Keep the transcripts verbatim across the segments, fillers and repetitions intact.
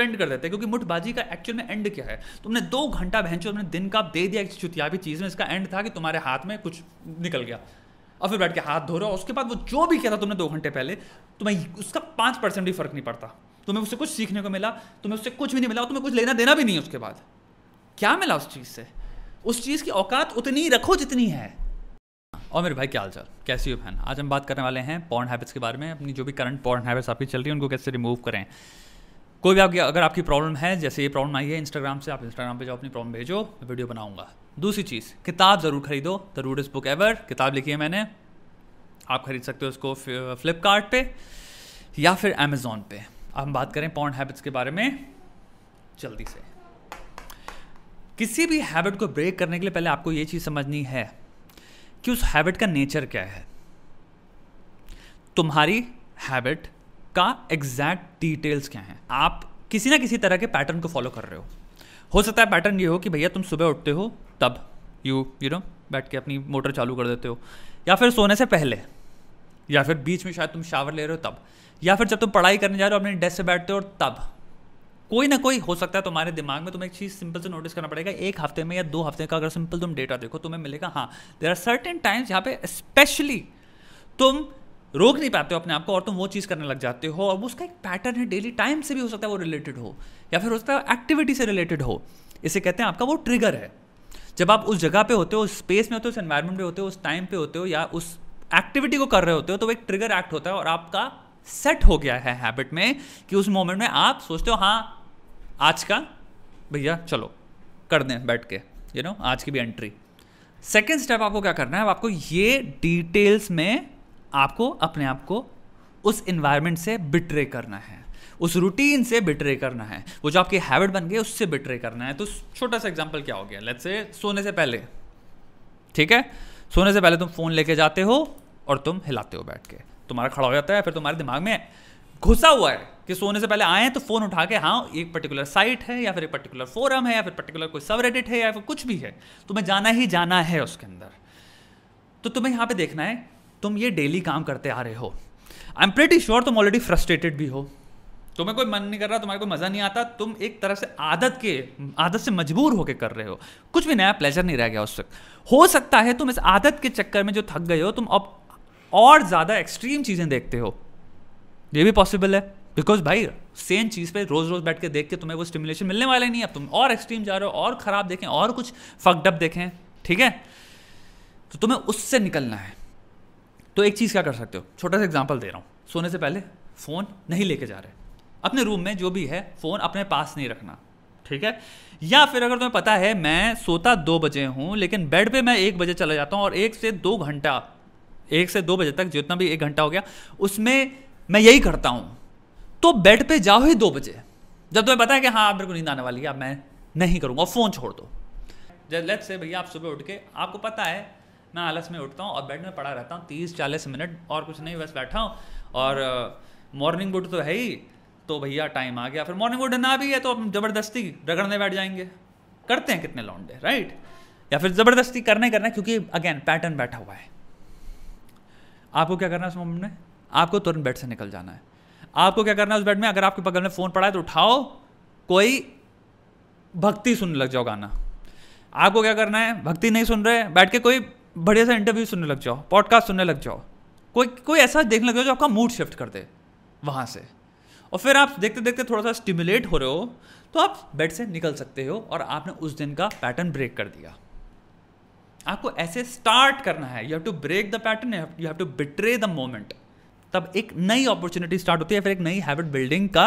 Spend कर देते हैं, क्योंकि मुठबाजी का एक्चुअल में एंड क्या है, तुमने दो घंटा बहन चो अपने दिन का दे दिया एक चुतियावी चीज़ में, इसका एंड था कि तुम्हारे हाथ में कुछ निकल गया और फिर बैठ के हाथ धो रहे हो, उसके बाद वो जो भी किया था तुमने दो घंटे पहले तुम्हें उसका पाँच परसेंट भी फर्क नहीं पड़ता, तुम्हें उससे कुछ सीखने को मिला, तुम्हें उससे कुछ भी नहीं मिला और तुम्हें कुछ लेना देना भी नहीं है उसके बाद, क्या मिला उस चीज़ से, उस चीज़ की औकात उतनी रखो जितनी है। और मेरे भाई क्या हाल चाल, कैसी हो बहन, आज हम बात करने वाले हैं पॉर्न हैबिट्स के बारे में, अपनी जो भी करंट पॉर्न हैबिट्स आपकी चल रही है उनको कैसे रिमूव करें। कोई भी आपकी अगर आपकी प्रॉब्लम है, जैसे ये प्रॉब्लम आई है इंस्टाग्राम से, आप इंस्टाग्राम पे जाओ, अपनी प्रॉब्लम भेजो, मैं वीडियो बनाऊंगा। दूसरी चीज़, किताब ज़रूर खरीदो, द रूडेस्ट बुक एवर किताब लिखी है मैंने, आप खरीद सकते हो उसको फ्लिपकार्ट पे या फिर अमेजोन पे। हम बात करें पॉर्न हैबिट्स के बारे में जल्दी से। किसी भी हैबिट को ब्रेक करने के लिए पहले आपको ये चीज़ समझनी है कि उस हैबिट का नेचर क्या है, तुम्हारी हैबिट का एग्जैक्ट डिटेल्स क्या हैं। आप किसी ना किसी तरह के पैटर्न को फॉलो कर रहे हो हो सकता है पैटर्न ये हो कि भैया तुम सुबह उठते हो तब यू यू नो बैठ के अपनी मोटर चालू कर देते हो, या फिर सोने से पहले, या फिर बीच में शायद तुम शावर ले रहे हो तब, या फिर जब तुम पढ़ाई करने जा रहे हो अपने डेस्क से बैठते हो तब। कोई ना कोई हो सकता है तुम्हारे दिमाग में, तुम्हें एक चीज़ सिंपल से नोटिस करना पड़ेगा, एक हफ्ते में या दो हफ्ते का अगर सिंपल तुम डेटा देखो तुम्हें मिलेगा हाँ देयर आर सर्टेन टाइम्स जहाँ पे स्पेशली तुम रोक नहीं पाते हो अपने आप को और तुम वो चीज़ करने लग जाते हो, और उसका एक पैटर्न है, डेली टाइम से भी हो सकता है वो रिलेटेड हो, या फिर हो सकता है एक्टिविटी से रिलेटेड हो। इसे कहते हैं आपका वो ट्रिगर है। जब आप उस जगह पर होते हो, उस स्पेस में होते हो, उस एनवायरमेंट में होते हो, उस टाइम पर होते हो या उस एक्टिविटी को कर रहे होते हो, तो एक ट्रिगर एक्ट होता है और आपका सेट हो गया है हैबिट में कि उस मोमेंट में आप सोचते हो हाँ आज का भैया चलो कर दें बैठ के, यू नो आज की भी एंट्री। सेकेंड स्टेप आपको क्या करना है, आपको ये डिटेल्स में आपको अपने आप को उस इन्वायरमेंट से बिट्रे करना है, उस रूटीन से बिट्रे करना है, वो जो आपकी हैबिट बन गई उससे बिट्रे करना है। तो छोटा सा एग्जांपल क्या हो गया, लेट्स से सोने से पहले, ठीक है, सोने से पहले तुम फ़ोन लेके जाते हो और तुम हिलाते हो बैठ के, तुम्हारा खड़ा हो जाता है, फिर तुम्हारे दिमाग में घुसा हुआ है कि सोने से पहले आए हैं तो फ़ोन उठा के हाँ एक पर्टिकुलर साइट है या फिर एक पर्टिकुलर फोरम है या फिर पर्टिकुलर कोई सब रेडिट है या फिर कुछ भी है, तुम्हें जाना ही जाना है उसके अंदर। तो तुम्हें यहाँ पे देखना है तुम ये डेली काम करते आ रहे हो। आई एम प्रीटी श्योर तुम ऑलरेडी फ्रस्ट्रेटेड भी हो, तुम्हें कोई मन नहीं कर रहा, तुम्हारे कोई मज़ा नहीं आता, तुम एक तरह से आदत के आदत से मजबूर होकर कर रहे हो, कुछ भी नया प्लेजर नहीं रह गया उस वक्त। हो सकता है तुम इस आदत के चक्कर में जो थक गए हो तुम अब और ज़्यादा एक्सट्रीम चीज़ें देखते हो, ये भी पॉसिबल है, बिकॉज भाई सेम चीज़ पे रोज़ रोज़ बैठ के देख के तुम्हें वो स्टिमुलेशन मिलने वाला ही नहीं है। अब तुम और एक्सट्रीम जा रहे हो और ख़राब देखें और कुछ फकडअप देखें, ठीक है, तो तुम्हें उससे निकलना है। तो एक चीज़ क्या कर सकते हो, छोटा सा एग्जाम्पल दे रहा हूँ, सोने से पहले फ़ोन नहीं लेके जा रहे, अपने रूम में जो भी है फ़ोन अपने पास नहीं रखना, ठीक है। या फिर अगर तुम्हें पता है मैं सोता दो बजे हूँ लेकिन बेड पर मैं एक बजे चला जाता हूँ और एक से दो घंटा एक से दो बजे तक जितना भी एक घंटा हो गया उसमें मैं यही करता हूँ, तो बेड पे जाओ ही दो बजे जब तुम्हें पता है कि हाँ आप मेरे को नींद आने वाली है, अब मैं नहीं करूँगा, फ़ोन छोड़ दो। जब लेट्स से भैया आप सुबह उठ के आपको पता है मैं आलस में उठता हूँ और बेड में पड़ा रहता हूँ तीस चालीस मिनट और कुछ नहीं, बस बैठा हूँ और मॉर्निंग वुड तो है ही, तो भैया टाइम आ गया, फिर मॉर्निंग वुड ना भी है तो आप ज़बरदस्ती रगड़ने बैठ जाएंगे, करते हैं कितने लौंडे, राइट, या फिर ज़बरदस्ती करने करना क्योंकि अगेन पैटर्न बैठा हुआ है। आपको क्या करना है उस मोमेंट में, आपको तुरंत बेड से निकल जाना है। आपको क्या करना है उस बेड में, अगर आपके बगल में फ़ोन पड़ा है तो उठाओ, कोई भक्ति सुनने लग जाओ गाना। आपको क्या करना है, भक्ति नहीं सुन रहे बैठ के कोई बढ़िया सा इंटरव्यू सुनने लग जाओ, पॉडकास्ट सुनने लग जाओ, कोई कोई ऐसा देखने लग जाओ जो आपका मूड शिफ्ट कर दे वहाँ से, और फिर आप देखते देखते थोड़ा सा स्टिमुलेट हो रहे हो तो आप बेड से निकल सकते हो और आपने उस दिन का पैटर्न ब्रेक कर दिया। आपको ऐसे स्टार्ट करना है, you have to break the pattern, you have to betray the moment, तब एक नई अपॉर्चुनिटी स्टार्ट होती है, फिर एक नई हैबिट बिल्डिंग का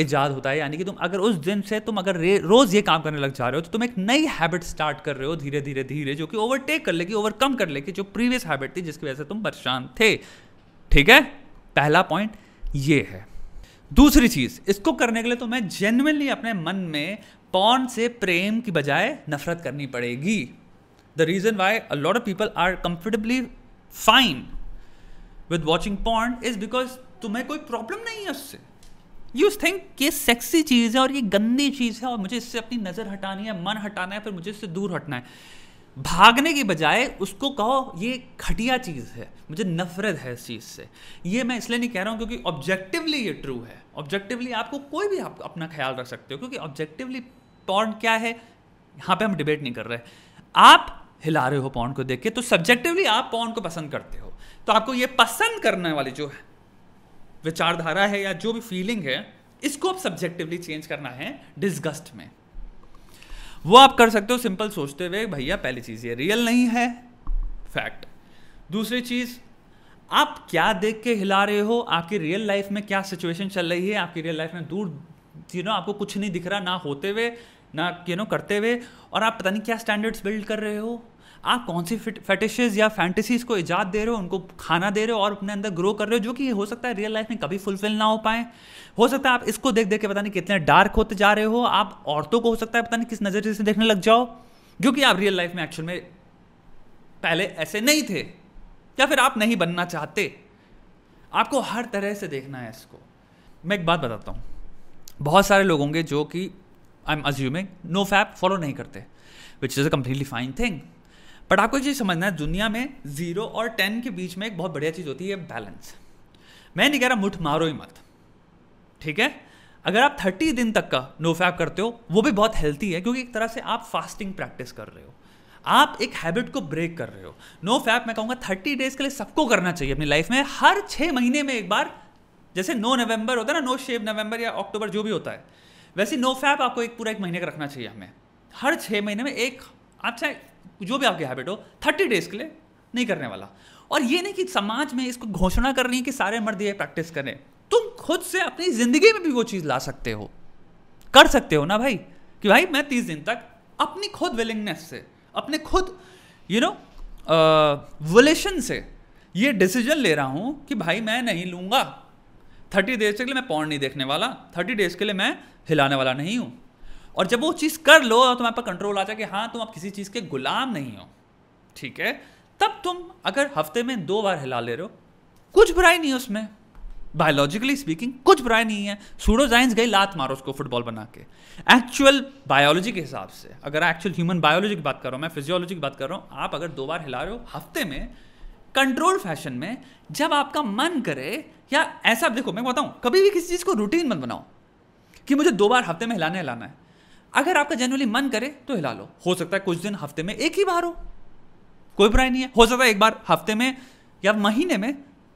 इजाद होता है। यानी कि तुम अगर उस दिन से तुम अगर रोज़ ये काम करने लग जा रहे हो तो तुम एक नई हैबिट स्टार्ट कर रहे हो धीरे धीरे धीरे, जो कि ओवरटेक कर लेगी, ओवरकम कर लेगी जो प्रीवियस हैबिट थी जिसकी वजह से तुम परेशान थे, ठीक है। पहला पॉइंट ये है। दूसरी चीज़, इसको करने के लिए तुम्हें जेन्युइनली अपने मन में पॉर्न से प्रेम की बजाय नफरत करनी पड़ेगी। The reason why a lot of people are comfortably fine with watching porn is because तुम्हें कोई प्रॉब्लम नहीं है उससे। You think ये सेक्सी चीज़ है और ये गंदी चीज़ है और मुझे इससे अपनी नज़र हटानी है, मन हटाना है, फिर मुझे इससे दूर हटना है। भागने की बजाय उसको कहो ये घटिया चीज़ है, मुझे नफरत है इस चीज़ से। ये मैं इसलिए नहीं कह रहा हूँ क्योंकि ऑब्जेक्टिवली ये ट्रू है। ऑब्जेक्टिवली आपको कोई भी आप अपना ख्याल रख सकते हो, क्योंकि ऑब्जेक्टिवली पॉर्न क्या है यहाँ पे हम डिबेट नहीं कर रहे। आप हिला रहे हो पॉर्न को देख के, तो सब्जेक्टिवली आप पॉर्न को पसंद करते हो, तो आपको ये पसंद करने वाली जो विचारधारा है या जो भी फीलिंग है, इसको आप सब्जेक्टिवली चेंज करना है डिस्गस्ट में। वो आप कर सकते हो सिंपल सोचते हुए, भैया पहली चीज़ ये रियल नहीं है, फैक्ट। दूसरी चीज़, आप क्या देख के हिला रहे हो, आपकी रियल लाइफ में क्या सिचुएशन चल रही है। आपकी रियल लाइफ में दूर यू नो आपको कुछ नहीं दिख रहा, ना होते हुए ना यू नो करते हुए, और आप पता नहीं क्या स्टैंडर्ड्स बिल्ड कर रहे हो। आप कौन सी फेटिशेस या फैंटेसीज़ को इजाद दे रहे हो, उनको खाना दे रहे हो और अपने अंदर ग्रो कर रहे हो, जो कि हो सकता है रियल लाइफ में कभी फुलफिल ना हो पाए। हो सकता है आप इसको देख देख के पता नहीं कितने डार्क होते जा रहे हो। आप औरतों को हो सकता है पता नहीं किस नज़रिए से देखने लग जाओ, जो कि आप रियल लाइफ में एक्चुअल में पहले ऐसे नहीं थे, या फिर आप नहीं बनना चाहते। आपको हर तरह से देखना है इसको। मैं एक बात बताता हूँ, बहुत सारे लोग होंगे जो कि I am assuming no fap follow नहीं करते, which is a completely fine thing. But आपको ये समझना है, दुनिया में जीरो और टेन के बीच में एक बहुत बढ़िया चीज़ होती है बैलेंस। मैं नहीं कह रहा मुठ मारो ही मत, ठीक है। अगर आप थर्टी दिन तक का नो फैप करते हो, वो भी बहुत हेल्थी है, क्योंकि एक तरह से आप फास्टिंग प्रैक्टिस कर रहे हो, आप एक हैबिट को ब्रेक कर रहे हो। नो फैप मैं कहूँगा थर्टी डेज के लिए सबको करना चाहिए अपनी लाइफ में, हर छः महीने में एक बार। जैसे नो नवंबर होता है ना, नो शेव नवंबर या अक्टूबर जो भी होता है, वैसे नो फैप आपको एक पूरा एक महीने का रखना चाहिए हमें। हर छः महीने में एक, आप चाहे जो भी आपकी हैबिट हो, थर्टी डेज के लिए नहीं करने वाला। और ये नहीं कि समाज में इसको घोषणा करनी है कि सारे मर्द ये प्रैक्टिस करें। तुम खुद से अपनी ज़िंदगी में भी वो चीज़ ला सकते हो, कर सकते हो ना भाई, कि भाई मैं तीस दिन तक अपनी खुद विलिंगनेस से, अपने खुद यू नो वोलेशन से ये डिसीजन ले रहा हूँ कि भाई मैं नहीं लूँगा, थर्टी डेज के लिए मैं पॉर्न नहीं देखने वाला, थर्टी डेज के लिए मैं हिलाने वाला नहीं हूँ। और जब वो चीज़ कर लो और तुम्हारे पर कंट्रोल आ जाए कि हाँ तुम आप किसी चीज़ के गुलाम नहीं हो, ठीक है, तब तुम अगर हफ्ते में दो बार हिला ले रहे हो, कुछ बुराई नहीं है उसमें, बायोलॉजिकली स्पीकिंग कुछ बुराई नहीं है। सूडो साइंस गई लात मारो उसको फुटबॉल बना के, एक्चुअल बायोलॉजी के हिसाब से, अगर एक्चुअल ह्यूमन बायोलॉजी की बात कर रहा हूँ मैं, फिजियोलॉजी की बात कर रहा हूँ। आप अगर दो बार हिला रहे हो हफ्ते में कंट्रोल फैशन में, जब आपका मन करे, या ऐसा आप देखो, मैं बताऊँ, कभी भी किसी चीज़ को रूटीन मत बनाओ कि मुझे दो बार हफ्ते में हिलाने हिलाना है। अगर आपका जनरली मन करे तो हिला लो। हो सकता है कुछ दिन हफ्ते में एक ही बार हो, कोई बुराई नहीं है। हो सकता है एक बार हफ्ते में या महीने में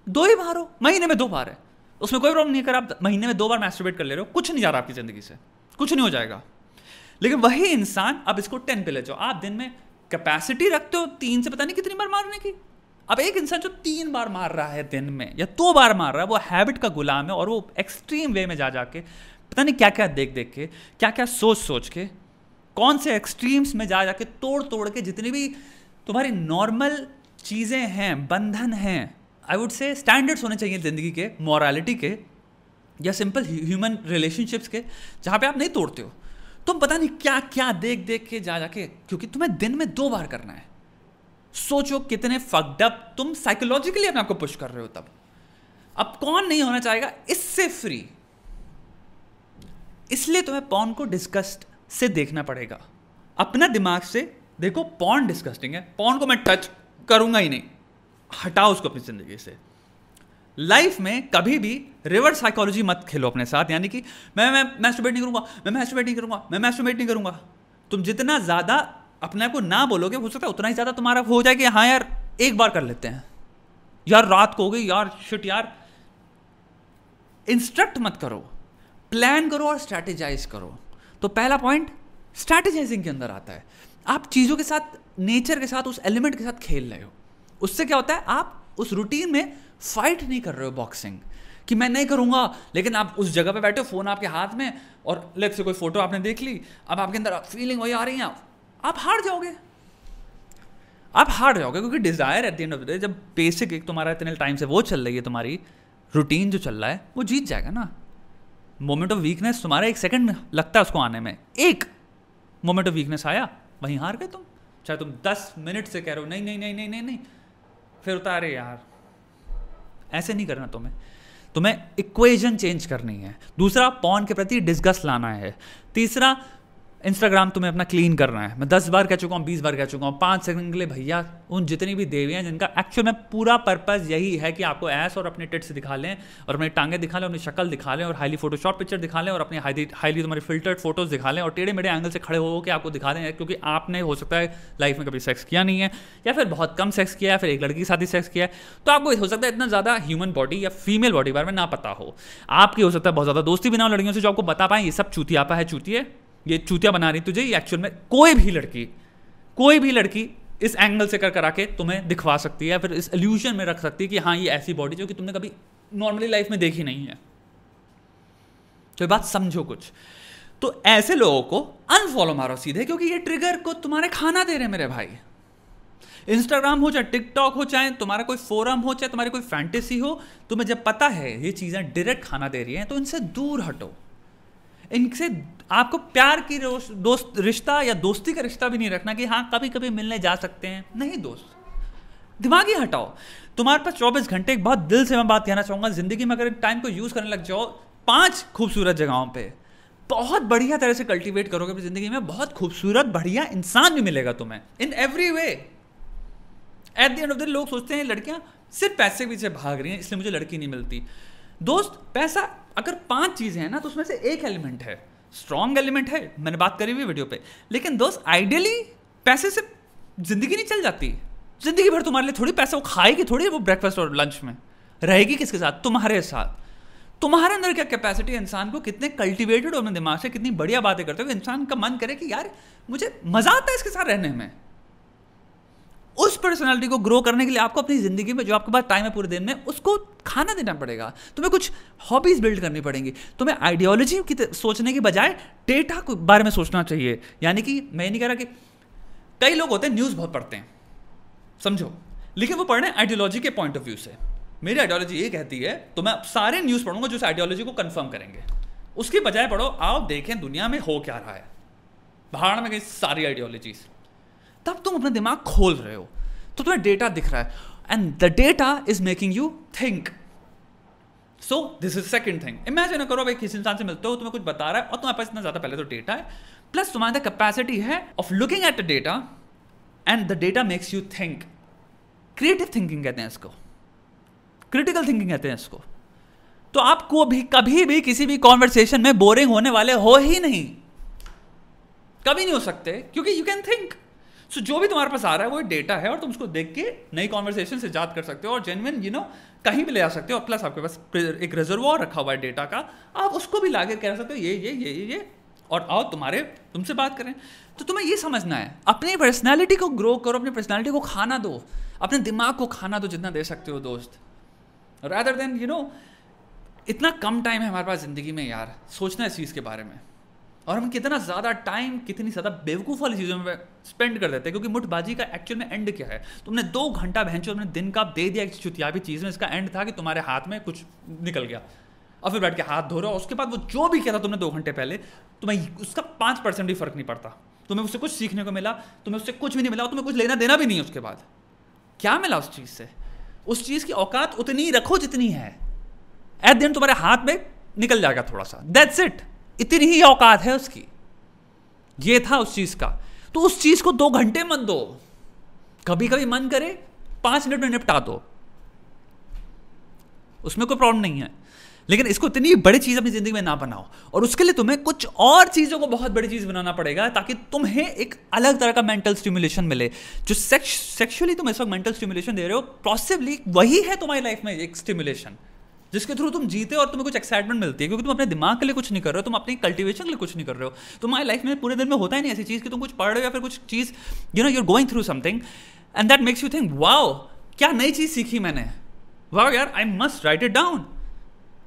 दो ही बार हो, महीने में दो बार है, उसमें कोई प्रॉब्लम नहीं है। अगर आप महीने में दो बार मैस्टरबेट कर ले रहे हो, कुछ नहीं जा रहा आपकी ज़िंदगी से, कुछ नहीं हो जाएगा। लेकिन वही इंसान अब इसको टेन पे ले जाओ, आप दिन में कैपेसिटी रखते हो तीन से पता नहीं कितनी बार मारने की। अब एक इंसान जो तीन बार मार रहा है दिन में या दो बार मार रहा है, वो हैबिट का गुलाम है, और वो एक्सट्रीम वे में जा जाके पता नहीं क्या क्या देख देख के, क्या क्या सोच सोच के, कौन से एक्सट्रीम्स में जा जा के तोड़ तोड़ के जितनी भी तुम्हारी नॉर्मल चीज़ें हैं, बंधन हैं, आई वुड से स्टैंडर्ड्स होने चाहिए ज़िंदगी के, मॉरालिटी के, या सिंपल ह्यूमन रिलेशनशिप्स के, जहाँ पे आप नहीं तोड़ते हो। तुम पता नहीं क्या क्या देख देख के जा जा के, क्योंकि तुम्हें दिन में दो बार करना है। सोचो कितने फकडअप तुम साइकोलॉजिकली अपने आप को पुश कर रहे हो। तब अब कौन नहीं होना चाहेगा इससे फ्री? इसलिए तुम्हें पॉर्न को डिस्गस्ट से देखना पड़ेगा, अपना दिमाग से देखो पॉर्न डिस्गस्टिंग है, पॉर्न को मैं टच करूंगा ही नहीं, हटाओ उसको अपनी ज़िंदगी से। लाइफ में कभी भी रिवर्स साइकोलॉजी मत खेलो अपने साथ, यानी कि मैं मैं मैस्टरबेट नहीं करूंगा, मैं मैस्टरबेट नहीं करूंगा, मैं मैस्टरबेट नहीं करूंगा। तुम जितना ज़्यादा अपने आप को ना बोलोगे, हो सकता है उतना ही ज़्यादा तुम्हारा हो जाए कि हाँ यार एक बार कर लेते हैं, यार रात को हो गई, यार शिट यार। इंस्ट्रक्ट मत करो, प्लान करो और स्ट्रैटेजाइज करो। तो पहला पॉइंट स्ट्रैटेजाइजिंग के अंदर आता है। आप चीज़ों के साथ, नेचर के साथ, उस एलिमेंट के साथ खेल रहे हो। उससे क्या होता है, आप उस रूटीन में फाइट नहीं कर रहे हो बॉक्सिंग कि मैं नहीं करूँगा, लेकिन आप उस जगह पे बैठे हो, फ़ोन आपके हाथ में, और लेट्स से कोई फोटो आपने देख ली, अब आपके अंदर फीलिंग वही आ रही है, आप हार जाओगे, आप हार जाओगे। क्योंकि desire at the end of the day, जब बेसिक एक तुम्हारा इतने टाइम से वो चल रही है, तुम्हारी रूटीन जो चल रहा है, वो जीत जाएगा ना। मोमेंट ऑफ वीकनेस तुम्हारा एक सेकंड में लगता है उसको आने में, एक मोमेंट ऑफ वीकनेस आया, वहीं हार गए तुम। चाहे तुम दस मिनट से कह रहे हो नहीं नहीं नहीं नहीं नहीं नहीं, फिर उतारे यार। ऐसे नहीं करना तुम्हें, तुम्हें इक्वेशन चेंज करनी है। दूसरा, पॉर्न के प्रति डिस्गस्ट लाना है। तीसरा, इंस्टाग्राम तुम्हें अपना क्लीन करना है। मैं दस बार कह चुका हूँ, बीस बार कह चुका हूँ, पाँच सेकंड के लिए भैया उन जितनी भी देवियाँ जिनका एक्चुअल में पूरा पर्पज़ यही है कि आपको ऐस और अपने टिट्स दिखा लें और अपनी टांगें दिखा लें, अपनी शक्ल दिखा लें और हाईली फोटोशॉप पिक्चर दिखा लें और अपने हाईली हाईली तुम्हारी फिल्टर्ड फोटोज़ दिखा लें और टेढ़े मेढ़े एंगल से खड़े होकर आपको दिखा दें क्योंकि आपने हो सकता है लाइफ में कभी सेक्स किया नहीं है या फिर बहुत कम सेक्स किया है, फिर एक लड़की के साथ ही सेक्स किया है। तो आपको हो सकता है इतना ज़्यादा ह्यूमन बॉडी या फीमेल बॉडी के बारे में ना पता हो। आपकी हो सकता है बहुत ज़्यादा दोस्ती भी ना हो लड़कियों से जो आपको बता पाएँ ये सब चूतियापा है, चूती है, ये चूतिया बना रही तुझे। ये एक्चुअल में कोई भी लड़की कोई भी लड़की इस एंगल से कर करा के तुम्हें दिखवा सकती है, फिर इस इल्यूजन में रख सकती है कि हाँ ये ऐसी बॉडी जो कि तुमने कभी नॉर्मली लाइफ में देखी नहीं है। तो ये बात समझो कुछ। तो ऐसे लोगों को अनफॉलो मारो सीधे, क्योंकि ये ट्रिगर को तुम्हारे खाना दे रहे मेरे भाई। इंस्टाग्राम हो चाहे टिकटॉक हो, चाहे तुम्हारा कोई फोरम हो, चाहे तुम्हारी कोई फैंटेसी हो, तुम्हें जब पता है ये चीज़ें डायरेक्ट खाना दे रही हैं तो इनसे दूर हटो। इनसे आपको प्यार की दोस्त रिश्ता या दोस्ती का रिश्ता भी नहीं रखना कि हाँ कभी कभी मिलने जा सकते हैं। नहीं दोस्त, दिमाग ही हटाओ। तुम्हारे पास चौबीस घंटे, एक बहुत दिल से मैं बात कहना चाहूँगा, ज़िंदगी में अगर टाइम को यूज़ करने लग जाओ पांच खूबसूरत जगहों पे, बहुत बढ़िया तरह से कल्टिवेट करोगे अपनी ज़िंदगी में, बहुत खूबसूरत बढ़िया इंसान भी मिलेगा तुम्हें in every way. At the end of the day लोग सोचते हैं लड़कियाँ सिर्फ पैसे के पीछे भाग रही हैं इसलिए मुझे लड़की नहीं मिलती। दोस्त, पैसा अगर पांच चीज़ें हैं ना तो उसमें से एक एलिमेंट है, स्ट्रॉन्ग एलिमेंट है, मैंने बात करी हुई वीडियो पे। लेकिन दोस्त आइडियली पैसे से ज़िंदगी नहीं चल जाती। ज़िंदगी भर तुम्हारे लिए थोड़ी पैसा वो खाएगी, थोड़ी वो ब्रेकफास्ट और लंच में रहेगी। किसके साथ? तुम्हारे साथ। तुम्हारे अंदर क्या कैपेसिटी है, इंसान को कितने कल्टिवेटेड हो अपने दिमाग से, कितनी बढ़िया बातें करते हो, इंसान का मन करे कि यार मुझे मज़ा आता है इसके साथ रहने में। उस पर्सनालिटी को ग्रो करने के लिए आपको अपनी ज़िंदगी में जो आपके पास टाइम है पूरे दिन में उसको खाना देना पड़ेगा। तुम्हें कुछ हॉबीज़ बिल्ड करनी पड़ेंगी। तुम्हें आइडियोलॉजी की सोचने के बजाय डेटा के बारे में सोचना चाहिए। यानी कि मैं नहीं कह रहा कि कई लोग होते हैं न्यूज़ बहुत पढ़ते हैं, समझो, लेकिन वो पढ़ रहे हैं आइडियोलॉजी के पॉइंट ऑफ व्यू से। मेरी आइडियोलॉजी ये कहती है तो मैं सारे न्यूज़ पढ़ूंगा जो इस आइडियोलॉजी को कन्फर्म करेंगे। उसके बजाय पढ़ो, आओ देखें दुनिया में हो क्या रहा है, भाड़ में गई सारी आइडियोलॉजीज, तब तुम अपना दिमाग खोल रहे हो। तो तुम्हें डेटा दिख रहा है and the data is making you think. So this is second thing. Imagine करो भाई किसी इंसान से मिलते हो, तुम्हें कुछ बता रहा है और तुम्हारे पास इतना ज़्यादा पहले तो डेटा है प्लस तुम्हारे अंदर कैपेसिटी है of looking at the data and the data makes you think. Creative thinking कहते हैं इसको, क्रिटिकल थिंकिंग कहते हैं इसको। तो आपको भी कभी भी किसी भी कॉन्वर्सेशन में बोरिंग होने वाले हो ही नहीं, कभी नहीं हो सकते, क्योंकि you can think. So so, जो भी तुम्हारे पास आ रहा है वो डेटा है और तुम उसको देख के नई कॉन्वर्सेशन से याद कर सकते हो और जेन्युइन यू नो कहीं भी ले जा सकते हो। और प्लस आपके पास एक रिजर्वोर रखा हुआ है डेटा का, आप उसको भी लाके कह सकते हो ये ये ये ये और आओ तुम्हारे तुमसे बात करें। तो तुम्हें ये समझना है, अपनी पर्सनैलिटी को ग्रो करो, अपनी पर्सनैलिटी को खाना दो, अपने दिमाग को खाना दो जितना दे सकते हो दोस्त। रादर देन यू नो इतना कम टाइम है हमारे पास ज़िंदगी में यार सोचना इस चीज़ के बारे में, और हम कितना ज़्यादा टाइम कितनी ज़्यादा बेवकूफ़ वाली चीज़ों में स्पेंड कर देते हैं। क्योंकि मुठबाजी का एक्चुअल में एंड क्या है? तुमने दो घंटा भैंचो अपने दिन का दे दिया चुतियाबी चीज़ में, इसका एंड था कि तुम्हारे हाथ में कुछ निकल गया और फिर बैठ के हाथ धो रहे हो। उसके बाद वो जो भी किया था तुमने दो घंटे पहले, तुम्हें उसका पाँच परसेंट भी फर्क नहीं पड़ता। तुम्हें उससे कुछ सीखने को मिला, तुम्हें उससे कुछ भी नहीं मिला और तुम्हें कुछ लेना देना भी नहीं है उसके बाद। क्या मिला उस चीज़ से? उस चीज़ की औकात उतनी रखो जितनी है। एट दिन तुम्हारे हाथ में निकल जाएगा थोड़ा सा, दैट्स इट, इतनी ही औकात है उसकी। ये था उस चीज़ का। तो उस चीज़ को दो घंटे मत दो, कभी कभी मन करे पाँच मिनट में निपटा दो, उसमें कोई प्रॉब्लम नहीं है। लेकिन इसको इतनी बड़ी चीज़ अपनी ज़िंदगी में ना बनाओ, और उसके लिए तुम्हें कुछ और चीज़ों को बहुत बड़ी चीज़ बनाना पड़ेगा ताकि तुम्हें एक अलग तरह का मेंटल स्टिमुलेशन मिले। जो सेक्स सेक्सुअली तुम इस वक्त मेंटल स्टिमुलेशन दे रहे हो, पॉसिबली वही है तुम्हारी लाइफ में एक स्टिमुलेशन जिसके थ्रू तुम जीते हो और तुम्हें कुछ एक्साइटमेंट मिलती है, क्योंकि तुम अपने दिमाग के लिए कुछ नहीं कर रहे हो, तुम अपनी कल्टिवेशन के लिए कुछ नहीं कर रहे हो। तुम्हारी लाइफ में पूरे दिन में होता ही नहीं ऐसी चीज़ कि तुम कुछ पढ़ रहे हो या फिर कुछ चीज़ you know you are going through something and that makes you think wow क्या नई चीज़ सीखी मैंने, वाओ यार I must write it down,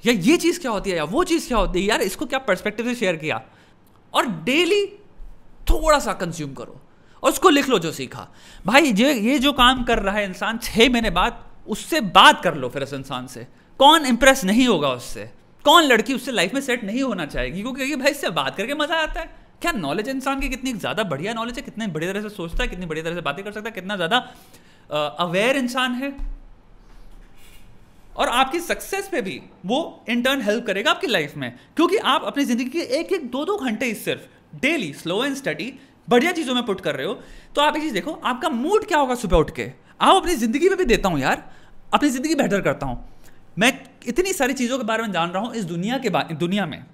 या ये चीज़ क्या होती है, या वो चीज़ क्या होती है, यार इसको क्या पर्सपेक्टिव से शेयर किया। और डेली थोड़ा सा कंज्यूम करो और उसको लिख लो जो सीखा। भाई ये ये जो काम कर रहा है इंसान, छः महीने बाद उससे बात कर लो फिर उस इंसान से। कौन इंप्रेस नहीं होगा उससे, कौन लड़की उससे लाइफ में सेट नहीं होना चाहेगी, क्योंकि भाई इससे बात करके मज़ा आता है। क्या नॉलेज इंसान की, कितनी ज़्यादा बढ़िया नॉलेज है, कितने बढ़िया तरह से सोचता है, कितनी बढ़िया तरह से बातें कर सकता है, कितना ज़्यादा अवेयर इंसान है। और आपकी सक्सेस पे भी वो इंटर्न हेल्प करेगा आपकी लाइफ में, क्योंकि आप अपनी ज़िंदगी के एक एक दो दो घंटे ही सिर्फ डेली स्लो एंड स्टडी बढ़िया चीज़ों में पुट कर रहे हो तो आप एक चीज़ देखो आपका मूड क्या होगा सुबह उठ के। आप अपनी ज़िंदगी में भी देता हूँ यार, अपनी ज़िंदगी बेहतर करता हूँ, मैं इतनी सारी चीज़ों के बारे में जान रहा हूँ इस दुनिया के बारे दुनिया में,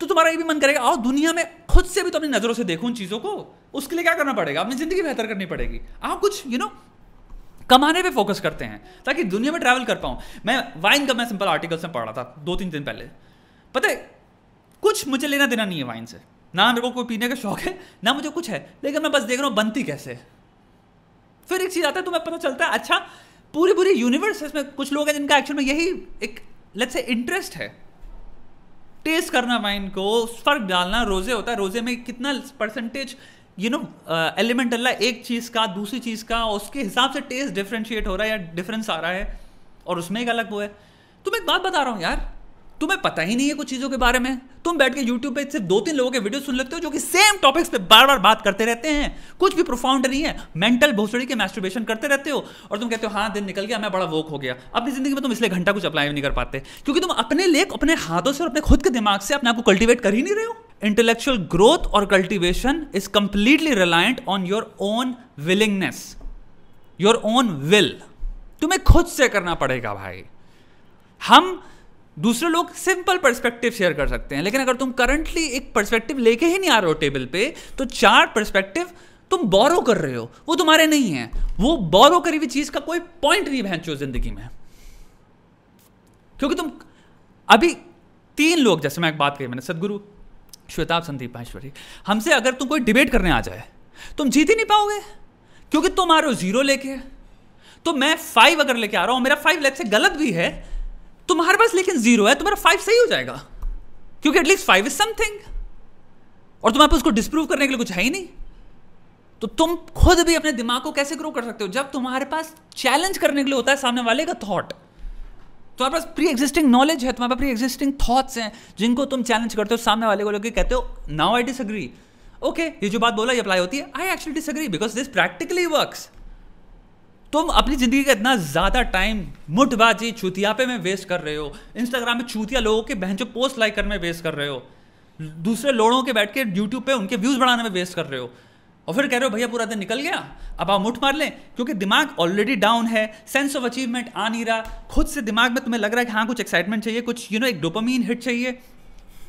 तो तुम्हारा ये भी मन करेगा आओ दुनिया में खुद से भी तो अपनी नज़रों से देखूँ उन चीज़ों को। उसके लिए क्या करना पड़ेगा, अपनी ज़िंदगी बेहतर करनी पड़ेगी। आप कुछ यू नो कमाने पे फोकस करते हैं ताकि दुनिया में ट्रैवल कर पाऊँ। मैं वाइन का मैं सिंपल आर्टिकल्स में पढ़ रहा था दो तीन दिन पहले, पता है कुछ मुझे लेना देना नहीं है वाइन से, ना मेरे को कोई पीने का शौक है ना मुझे कुछ है, लेकिन मैं बस देख रहा हूँ बनती कैसे। फिर एक चीज़ आता है तुम्हें पता चलता है अच्छा पूरी पूरी यूनिवर्स इसमें कुछ लोग हैं जिनका एक्चुअल में यही एक लेट्स से इंटरेस्ट है, टेस्ट करना वाइन को, फर्क डालना। रोजे होता है, रोजे में कितना परसेंटेज यू नो एलिमेंट डाला एक चीज़ का दूसरी चीज़ का, उसके हिसाब से टेस्ट डिफ्रेंशिएट हो रहा है या डिफरेंस आ रहा है, और उसमें एक अलग वो है। तुम्हें एक बात बता रहा हूँ यार, तुम्हें पता ही नहीं है कुछ चीज़ों के बारे में। तुम बैठ के यूट्यूब पे सिर्फ दो तीन लोगों के वीडियो सुन लेते हो जो कि सेम टॉपिक्स पे बार बार बात करते रहते हैं, कुछ भी प्रोफाउंड नहीं है, मेंटल भोसड़ी के मैस्टरबेशन करते रहते हो, और तुम कहते हो हाँ दिन निकल गया मैं बड़ा वोक हो गया। अपनी जिंदगी में तुम इसलिए घंटा कुछ अप्लाई नहीं कर पाते क्योंकि तुम अपने लिए अपने हाथों से और अपने खुद के दिमाग से अपने आप को कल्टिवेट कर ही नहीं रहे हो। इंटेलेक्चुअल ग्रोथ और cultivation is completely reliant on your own willingness, your own will. तुम्हें खुद से करना पड़ेगा भाई। हम दूसरे लोग सिंपल पर्सपेक्टिव शेयर कर सकते हैं, लेकिन अगर तुम करंटली एक पर्सपेक्टिव लेके ही नहीं आ रहे हो टेबल पे, तो चार पर्सपेक्टिव तुम बोरो कर रहे हो, वो तुम्हारे नहीं है। वो बोरो करी हुई चीज का कोई पॉइंट नहीं बहन चो जिंदगी में, क्योंकि तुम अभी तीन लोग, जैसे मैं एक बात कही मैंने, सदगुरु श्वेताभ संदीप माहेश्वरी, हमसे अगर तुम कोई डिबेट करने आ जाए तुम जीत ही नहीं पाओगे क्योंकि तुम आ रहे हो जीरो लेके। तो मैं फाइव अगर लेके आ रहा हूँ, मेरा फाइव लेट से गलत भी है तुम्हारे पास, लेकिन जीरो है, तुम्हारा फाइव सही हो जाएगा क्योंकि एटलीस्ट फाइव इज समथिंग, और तुम्हारे पास उसको डिस्प्रूव करने के लिए कुछ है ही नहीं। तो तुम खुद भी अपने दिमाग को कैसे ग्रो कर सकते हो जब तुम्हारे पास चैलेंज करने के लिए होता है सामने वाले का थॉट। तुम्हारे पास प्री एग्जिस्टिंग नॉलेज है, तुम्हारे पास प्री एग्जिस्टिंग थॉट्स हैं जिनको तुम चैलेंज करते हो, सामने वाले को लेकर कहते हो नाउ आई डिसएग्री, ओके ये जो बात बोला ये अप्लाई होती है, I actually disagree because this practically works. तुम अपनी ज़िंदगी का इतना ज़्यादा टाइम मुठबाजी चूतियापे में वेस्ट कर रहे हो, इंस्टाग्राम पे चूतिया लोगों के बहनचो पोस्ट लाइक करने में वेस्ट कर रहे हो, दूसरे लोगों के बैठ के यूट्यूब पे उनके व्यूज़ बढ़ाने में वेस्ट कर रहे हो, और फिर कह रहे हो भैया पूरा दिन निकल गया अब आप मुठ मार लें, क्योंकि दिमाग ऑलरेडी डाउन है, सेंस ऑफ अचीवमेंट आ नहीं रहा, खुद से दिमाग में तुम्हें लग रहा है कि हाँ कुछ एक्साइटमेंट चाहिए, कुछ यू नो एक डोपामीन हिट चाहिए,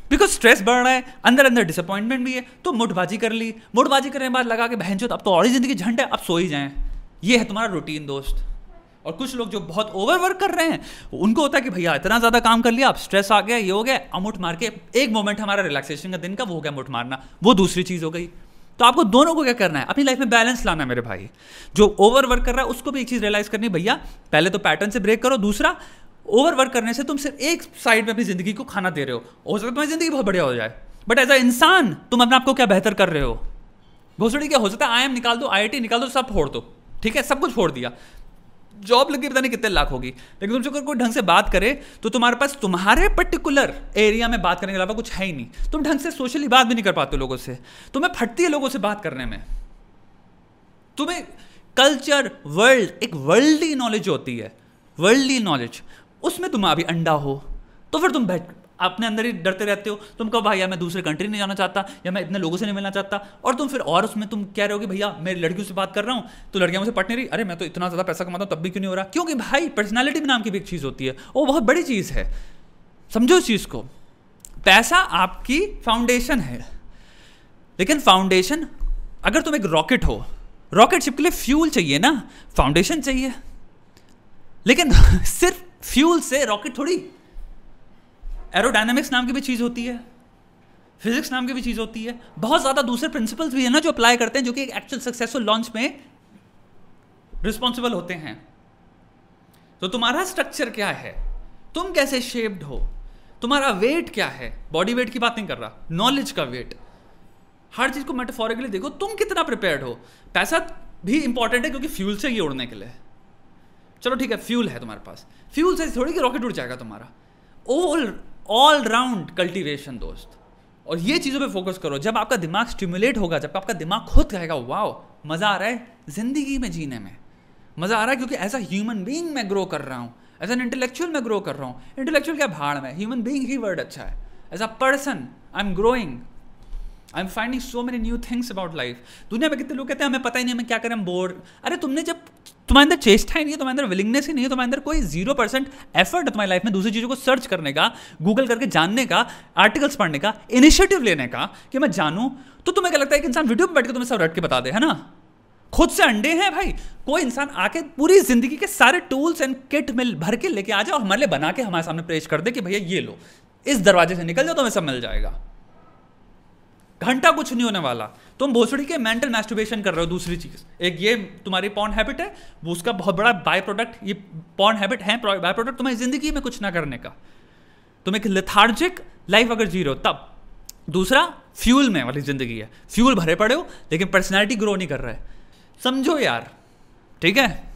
बिकॉज स्ट्रेस बढ़ रहा है, अंदर अंदर डिसअपॉइंटमेंट भी है। तो मुठबाजी कर ली, मुठबाजी करने के बाद लगा कि बहनचो अब तो और ही ज़िंदगी झंड है, अब सो ही जाएँ। ये है तुम्हारा रूटीन दोस्त। और कुछ लोग जो बहुत ओवरवर्क कर रहे हैं उनको होता है कि भैया इतना ज़्यादा काम कर लिया अब स्ट्रेस आ गया, ये हो गया, अब मुठ मार के एक मोमेंट हमारा रिलैक्सेशन का दिन का वो हो गया मुठ मारना, वो दूसरी चीज़ हो गई। तो आपको दोनों को क्या करना है, अपनी लाइफ में बैलेंस लाना है मेरे भाई। जो ओवरवर्क कर रहा है उसको भी एक चीज़ रियलाइज़ करनी, भैया पहले तो पैटर्न से ब्रेक करो। दूसरा, ओवरवर्क करने से तुम सिर्फ एक साइड में अपनी ज़िंदगी को खाना दे रहे हो। हो सकता है तुम्हारी ज़िंदगी बहुत बढ़िया हो जाए, बट एज अ इंसान तुम अपने आप को क्या बेहतर कर रहे हो। घोसड़ी क्या हो सकता है, आई एम निकाल दो, आई आई टी निकाल दो, सब फोड़ दो, ठीक है सब कुछ छोड़ दिया, जॉब लगी पता नहीं कितने लाख होगी, लेकिन तुमसे अगर कोई ढंग से बात करे तो तुम्हारे पास तुम्हारे पर्टिकुलर एरिया में बात करने के अलावा कुछ है ही नहीं। तुम ढंग से सोशली बात भी नहीं कर पाते लोगों से, तुम्हें फटती है लोगों से बात करने में। तुम्हें कल्चर, वर्ल्ड, एक वर्ल्डली नॉलेज होती है, वर्ल्डली नॉलेज, उसमें तुम अभी अंडा हो तो फिर तुम बैठ अपने अंदर ही डरते रहते हो। तुम कहो भैया मैं दूसरे कंट्री नहीं जाना चाहता, या मैं इतने लोगों से नहीं मिलना चाहता, और तुम फिर और उसमें तुम कह रहे हो कि भैया मैं लड़कियों से बात कर रहा हूँ तो लड़कियाँ मुझसे पट नहीं रही, अरे मैं तो इतना ज़्यादा पैसा कमाता हूँ तब भी क्यों नहीं हो रहा। क्योंकि भाई पर्सनैलिटी नाम की भी एक चीज़ होती है, वो बहुत बड़ी चीज़ है, समझो उस चीज़ को। पैसा आपकी फाउंडेशन है, लेकिन फाउंडेशन, अगर तुम एक रॉकेट हो, रॉकेट शिप के लिए फ्यूल चाहिए ना, फाउंडेशन चाहिए, लेकिन सिर्फ फ्यूल से रॉकेट थोड़ी, एरोडायनेमिक्स नाम की भी चीज़ होती है, फिजिक्स नाम की भी चीज़ होती है, बहुत ज़्यादा दूसरे प्रिंसिपल्स भी है ना जो अप्लाई करते हैं, जो कि एक एक्चुअल सक्सेसफुल लॉन्च में रिस्पॉन्सिबल होते हैं। तो तुम्हारा स्ट्रक्चर क्या है, तुम कैसे शेप्ड हो, तुम्हारा वेट क्या है, बॉडी वेट की बात नहीं कर रहा, नॉलेज का वेट, हर चीज़ को मेटाफोरिकली देखो, तुम कितना प्रिपेयर्ड हो। पैसा भी इंपॉर्टेंट है क्योंकि फ्यूल से ही उड़ने के लिए, चलो ठीक है फ्यूल है तुम्हारे पास, फ्यूल से थोड़ी कि रॉकेट उड़ जाएगा तुम्हारा। ओवल ऑल राउंड कल्टिवेशन दोस्त, और ये चीज़ों पे फोकस करो। जब आपका दिमाग स्टिमुलेट होगा, जब आपका दिमाग खुद कहेगा वाओ मज़ा आ रहा है ज़िंदगी में जीने में, मज़ा आ रहा है क्योंकि एज अ ह्यूमन बीइंग मैं ग्रो कर रहा हूँ, एज एन इंटेलेक्चुअल मैं ग्रो कर रहा हूँ। इंटेलेक्चुअल क्या भाड़ में, ह्यूमन बीइंग ही वर्ड अच्छा है, as a person I am growing. I am finding so many new things about life. दुनिया में कितने लोग कहते हैं हमें पता ही नहीं हमें क्या करें, हम बोर। अरे तुमने जब तुम्हारे अंदर चेष्टा ही नहीं है, तुम्हारे अंदर विलिंगनेस ही नहीं है, तुम्हारे अंदर कोई जीरो परसेंट एफर्ट है तुम्हारी लाइफ में दूसरी चीज़ों को सर्च करने का, गूगल करके जानने का, आर्टिकल्स पढ़ने का, इनिशिएटिव लेने का कि मैं जानूँ, तो तुम्हें क्या लगता है कि इंसान वीडियो में बैठ के तुम्हें सब रट के बता दे, है ना? खुद से अंडे हैं भाई। कोई इंसान आके पूरी जिंदगी के सारे टूल्स एंड किट मिल भर के लेके आ जाए और हमारे लिए बना के हमारे सामने पेश कर दे कि भैया ये लो, इस दरवाजे से निकल जाओ तुम्हें सब मिल जाएगा। घंटा कुछ नहीं होने वाला, तुम भोसड़ी के मेंटल मैस्टरबेशन कर रहे हो। दूसरी चीज, एक ये तुम्हारी पॉर्न हैबिट है, वो उसका बहुत बड़ा बाय प्रोडक्ट, ये पॉर्न हैबिट है बाय प्रोडक्ट तुम्हारी जिंदगी में कुछ ना करने का। तुम एक लेथार्जिक लाइफ अगर जी रहे हो तब। दूसरा, फ्यूल में वाली जिंदगी है, फ्यूल भरे पड़े हो लेकिन पर्सनैलिटी ग्रो नहीं कर रहा है। समझो यार, ठीक है।